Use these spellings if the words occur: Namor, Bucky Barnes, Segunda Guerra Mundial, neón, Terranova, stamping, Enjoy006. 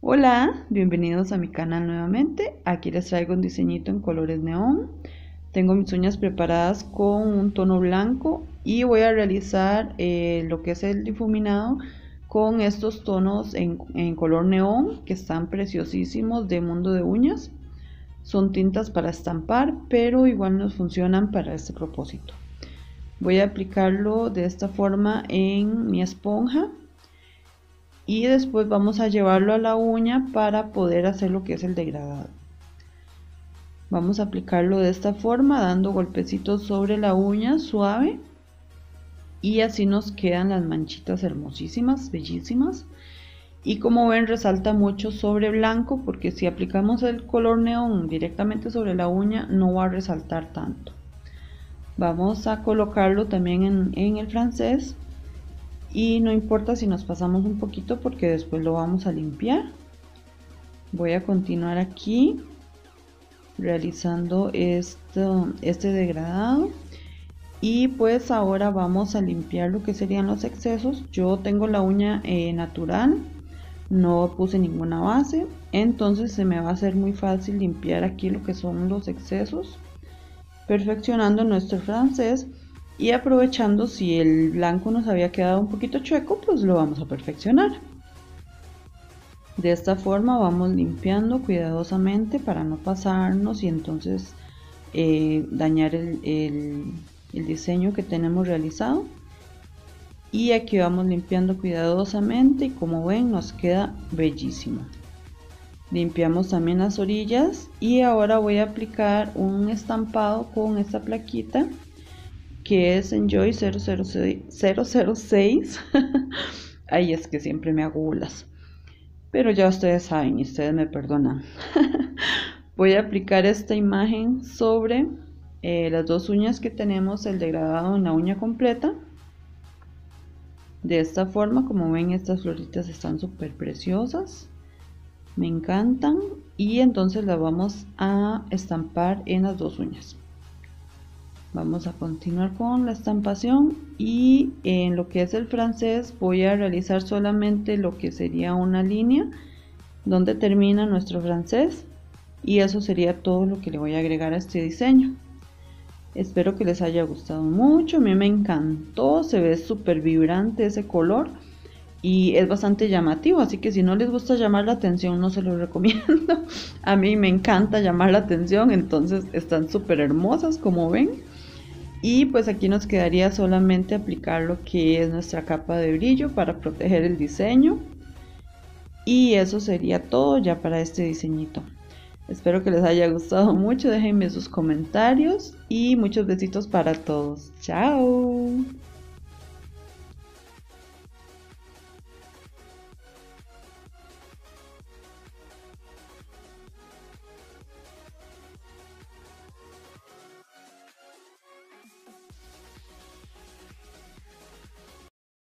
Hola, bienvenidos a mi canal nuevamente. Aquí les traigo un diseñito en colores neón. Tengo mis uñas preparadas con un tono blanco y voy a realizar lo que es el difuminado con estos tonos en color neón que están preciosísimos de Mundo de Uñas. Son tintas para estampar, pero igual nos funcionan para este propósito. Voy a aplicarlo de esta forma en mi esponja y después vamos a llevarlo a la uña para poder hacer lo que es el degradado. Vamos a aplicarlo de esta forma, dando golpecitos sobre la uña suave, y así nos quedan las manchitas hermosísimas, bellísimas. Y como ven, resalta mucho sobre blanco, porque si aplicamos el color neón directamente sobre la uña no va a resaltar tanto. Vamos a colocarlo también en el francés y no importa si nos pasamos un poquito porque después lo vamos a limpiar. Voy a continuar aquí realizando este degradado y pues ahora vamos a limpiar lo que serían los excesos. Yo tengo la uña natural, no puse ninguna base, entonces se me va a hacer muy fácil limpiar aquí lo que son los excesos, perfeccionando nuestro francés y aprovechando si el blanco nos había quedado un poquito chueco, pues lo vamos a perfeccionar. De esta forma vamos limpiando cuidadosamente para no pasarnos y entonces dañar el diseño que tenemos realizado. Y aquí vamos limpiando cuidadosamente y como ven nos queda bellísimo. Limpiamos también las orillas y ahora voy a aplicar un estampado con esta plaquita que es Enjoy006. Ay, es que siempre me hago bolas, pero ya ustedes saben y ustedes me perdonan. Voy a aplicar esta imagen sobre las dos uñas que tenemos el degradado en la uña completa. De esta forma, como ven, estas floritas están súper preciosas, me encantan, y entonces las vamos a estampar en las dos uñas. Vamos a continuar con la estampación y en lo que es el francés voy a realizar solamente lo que sería una línea donde termina nuestro francés y eso sería todo lo que le voy a agregar a este diseño. Espero que les haya gustado mucho, a mí me encantó, se ve súper vibrante ese color y es bastante llamativo, así que si no les gusta llamar la atención no se los recomiendo. A mí me encanta llamar la atención, entonces están súper hermosas como ven. Y pues aquí nos quedaría solamente aplicar lo que es nuestra capa de brillo para proteger el diseño. Y eso sería todo ya para este diseñito. Espero que les haya gustado mucho, déjenme sus comentarios y muchos besitos para todos. ¡Chao!